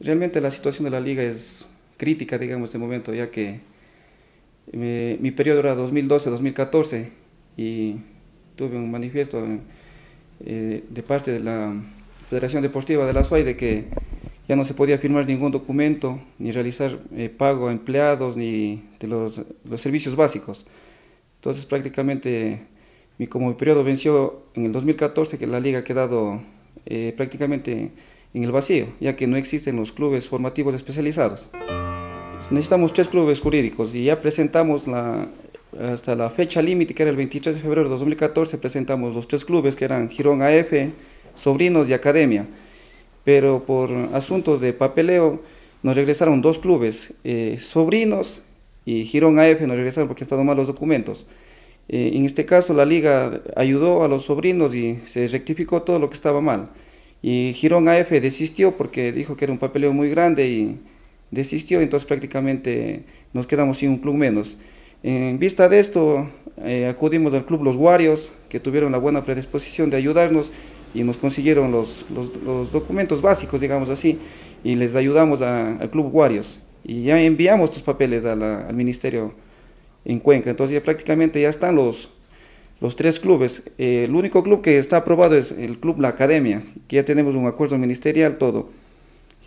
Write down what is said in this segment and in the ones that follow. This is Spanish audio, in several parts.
Realmente la situación de la liga es crítica, digamos, de momento, ya que mi periodo era 2012-2014 y tuve un manifiesto de parte de la Federación Deportiva de la SUA de que ya no se podía firmar ningún documento, ni realizar pago a empleados, ni de los servicios básicos. Entonces prácticamente, como mi periodo venció en el 2014, que la liga ha quedado prácticamente en el vacío, ya que no existen los clubes formativos especializados. Necesitamos 3 clubes jurídicos y ya presentamos hasta la fecha límite, que era el 23 de febrero de 2014, presentamos los 3 clubes, que eran Girón AF, Sobrinos y Academia. Pero por asuntos de papeleo nos regresaron 2 clubes, Sobrinos y Girón AF nos regresaron porque estaban mal los documentos. En este caso la liga ayudó a los Sobrinos y se rectificó todo lo que estaba mal. Y Girón AF desistió porque dijo que era un papeleo muy grande y desistió, entonces prácticamente nos quedamos sin un club menos. En vista de esto, acudimos al club Los Guarios, que tuvieron la buena predisposición de ayudarnos y nos consiguieron los documentos básicos, digamos así, y les ayudamos al club Guarios. Y ya enviamos estos papeles al ministerio en Cuenca, entonces ya prácticamente ya están los 3 clubes. El único club que está aprobado es el club La Academia, que ya tenemos un acuerdo ministerial todo.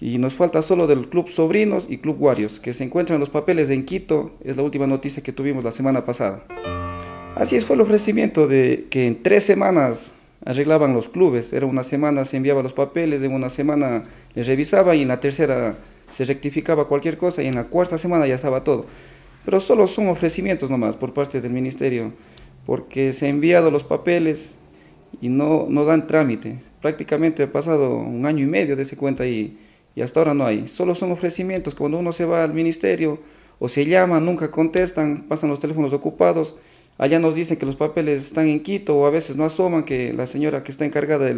Y nos falta solo del club Sobrinos y club Guarios, que se encuentran los papeles en Quito, es la última noticia que tuvimos la semana pasada. Así fue el ofrecimiento de que en 3 semanas arreglaban los clubes, era una semana se enviaba los papeles, en una semana les revisaba y en la tercera se rectificaba cualquier cosa y en la cuarta semana ya estaba todo. Pero solo son ofrecimientos nomás por parte del ministerio, porque se han enviado los papeles y no dan trámite. Prácticamente ha pasado un año y medio de ese cuenta y hasta ahora no hay. Solo son ofrecimientos, cuando uno se va al ministerio o se llama, nunca contestan, pasan los teléfonos ocupados. Allá nos dicen que los papeles están en Quito o a veces no asoman, que la señora que está encargada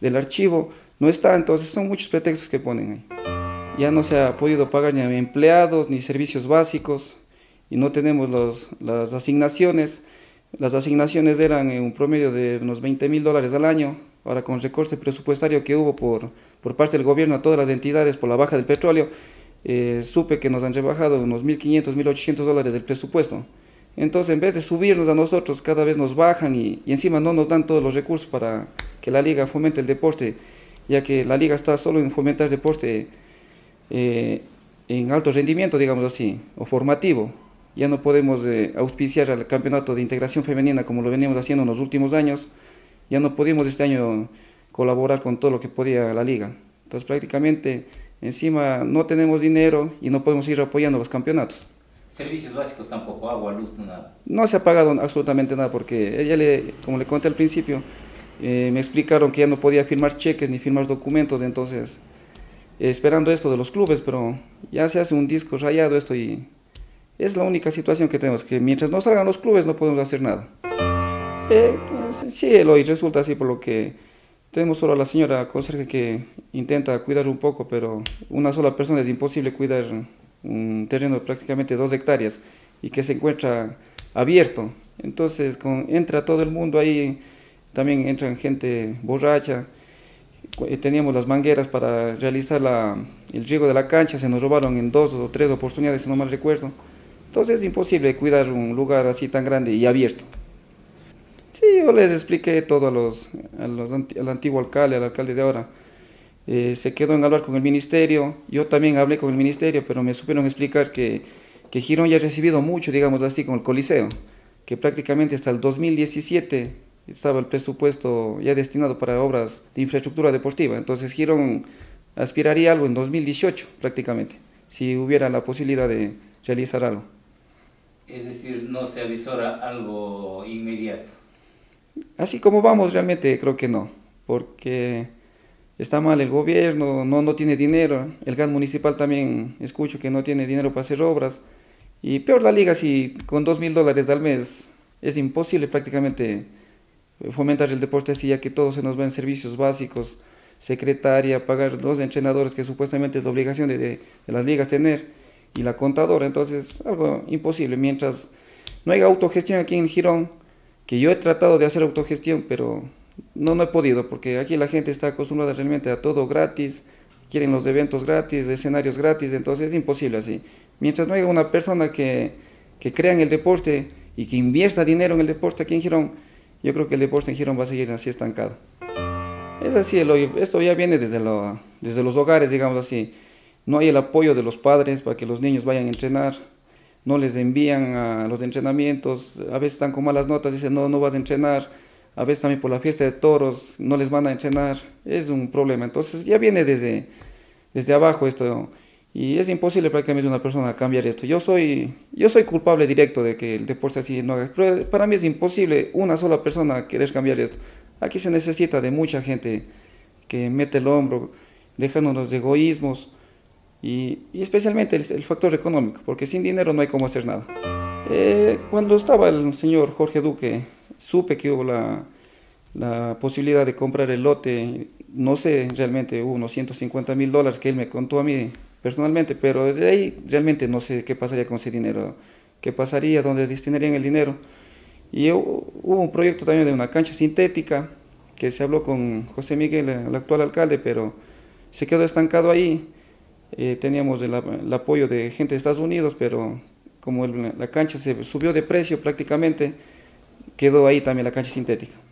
del archivo no está. Entonces son muchos pretextos que ponen ahí. Ya no se ha podido pagar ni empleados ni servicios básicos y no tenemos las asignaciones. Las asignaciones eran en un promedio de unos $20.000 al año. Ahora con el recorte presupuestario que hubo por parte del gobierno a todas las entidades por la baja del petróleo, supe que nos han rebajado unos $1.500, $1.800 del presupuesto. Entonces en vez de subirnos a nosotros, cada vez nos bajan y encima no nos dan todos los recursos para que la liga fomente el deporte, ya que la liga está solo en fomentar deporte en alto rendimiento, digamos así, o formativo. Ya no podemos auspiciar al campeonato de integración femenina como lo veníamos haciendo en los últimos años. Ya no pudimos este año colaborar con todo lo que podía la liga. Entonces prácticamente encima no tenemos dinero y no podemos ir apoyando los campeonatos. ¿Servicios básicos tampoco? ¿Agua, luz, nada? No se ha pagado absolutamente nada porque ella, como le conté al principio, me explicaron que ya no podía firmar cheques ni firmar documentos. Entonces esperando esto de los clubes, pero ya se hace un disco rayado esto y... Es la única situación que tenemos, que mientras no salgan los clubes no podemos hacer nada. Pues, sí, hoy resulta así, por lo que tenemos solo a la señora conserje que intenta cuidar un poco, pero una sola persona es imposible cuidar un terreno de prácticamente 2 hectáreas y que se encuentra abierto. Entonces entra todo el mundo ahí, también entran gente borracha. Teníamos las mangueras para realizar el riego de la cancha, se nos robaron en 2 o 3 oportunidades, si no mal recuerdo. Entonces es imposible cuidar un lugar así tan grande y abierto. Sí, yo les expliqué todo al antiguo alcalde, al alcalde de ahora. Se quedó en hablar con el ministerio, yo también hablé con el ministerio, pero me supieron explicar que Girón ya ha recibido mucho, digamos así, con el Coliseo, que prácticamente hasta el 2017 estaba el presupuesto ya destinado para obras de infraestructura deportiva. Entonces Girón aspiraría a algo en 2018 prácticamente, si hubiera la posibilidad de realizar algo. Es decir, no se avisora algo inmediato. Así como vamos, realmente creo que no, porque está mal el gobierno, no tiene dinero, el GAN municipal también escucho que no tiene dinero para hacer obras, y peor la liga, si con $2.000 al mes es imposible prácticamente fomentar el deporte así, ya que todo se nos va en servicios básicos, secretaria, pagar 2 entrenadores que supuestamente es la obligación de las ligas tener, y la contadora. Entonces algo imposible. Mientras no haya autogestión aquí en Girón, que yo he tratado de hacer autogestión, pero no he podido, porque aquí la gente está acostumbrada realmente a todo gratis, quieren los eventos gratis, escenarios gratis, entonces es imposible así. Mientras no haya una persona que crea en el deporte y que invierta dinero en el deporte aquí en Girón, yo creo que el deporte en Girón va a seguir así estancado. Es así, esto ya viene desde los hogares, digamos así. No hay el apoyo de los padres para que los niños vayan a entrenar, no les envían a los entrenamientos, a veces están con malas notas, dicen no vas a entrenar, a veces también por la fiesta de toros no les van a entrenar, es un problema. Entonces ya viene desde abajo esto y es imposible prácticamente una persona cambiar esto. Yo soy culpable directo de que el deporte así no haga, pero para mí es imposible una sola persona querer cambiar esto. Aquí se necesita de mucha gente que mete el hombro, dejándonos los egoísmos y especialmente el factor económico, porque sin dinero no hay cómo hacer nada. Cuando estaba el señor Jorge Duque, supe que hubo la posibilidad de comprar el lote, no sé, realmente hubo unos $150.000 que él me contó a mí personalmente, pero desde ahí realmente no sé qué pasaría con ese dinero, qué pasaría, dónde destinarían el dinero. Y hubo un proyecto también de una cancha sintética que se habló con José Miguel, el actual alcalde, pero se quedó estancado ahí. Teníamos el apoyo de gente de Estados Unidos, pero como la cancha se subió de precio prácticamente, quedó ahí también la cancha sintética.